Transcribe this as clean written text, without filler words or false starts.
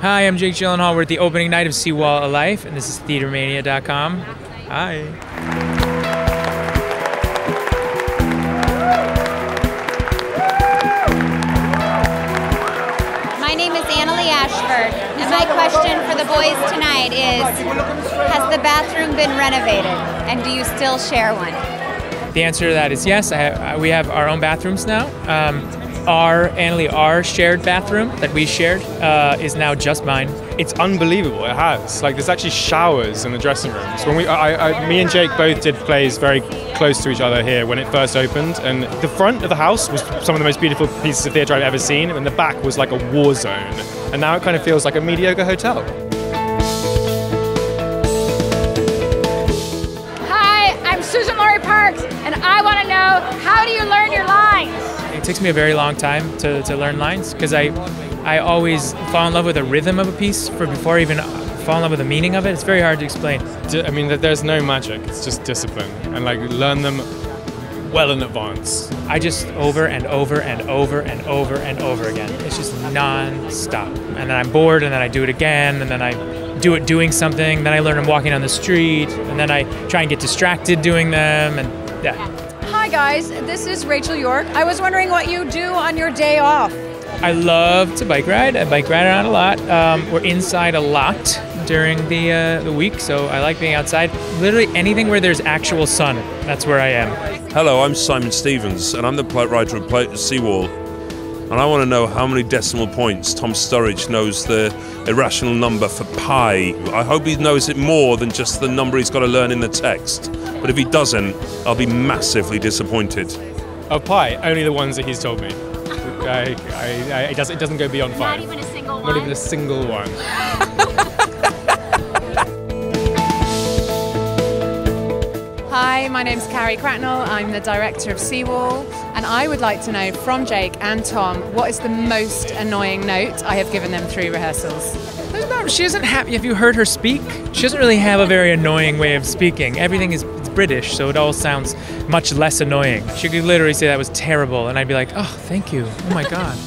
Hi, I'm Jake Gyllenhaal. We're at the opening night of Sea Wall, A Life, and this is TheaterMania.com. Hi. Annaleigh Ashford, and my question for the boys tonight is, has the bathroom been renovated, and do you still share one? The answer to that is yes. We have our own bathrooms now. Our shared bathroom that we shared is now just mine. It's unbelievable, it has. Like, there's actually showers in the dressing rooms. When me and Jake both did plays very close to each other here when it first opened, and the front of the house was some of the most beautiful pieces of theatre I've ever seen, and the back was like a war zone. And now it kind of feels like a mediocre hotel. And I want to know, how do you learn your lines? It takes me a very long time to learn lines, because I always fall in love with the rhythm of a piece before I even fall in love with the meaning of it. It's very hard to explain. I mean, there's no magic, it's just discipline, and like, learn them well in advance. I just over and over and over and over and over again. It's just non-stop. And then I'm bored, and then I do it again, and then I do it doing something, then I learn them walking on the street, and then I try and get distracted doing them, and yeah. Hi guys, this is Rachel York. I was wondering what you do on your day off. I love to bike ride. I bike ride around a lot. We're inside a lot during the week, so I like being outside. Literally anything where there's actual sun, that's where I am. Hello, I'm Simon Stephens, and I'm the playwright writer of Seawall. And I want to know how many decimal points Tom Sturridge knows the irrational number for pi. I hope he knows it more than just the number he's got to learn in the text. But if he doesn't, I'll be massively disappointed. Of pi, only the ones that he's told me. It doesn't go beyond five. Not even a single one? Not even a single one. Hi, my name's Carrie Cracknell. I'm the director of Sea Wall. And I would like to know from Jake and Tom, what is the most annoying note I have given them through rehearsals? She doesn't have, have you heard her speak? She doesn't really have a very annoying way of speaking. Everything is British, so it all sounds much less annoying. She could literally say that was terrible, and I'd be like, oh, thank you, oh my God.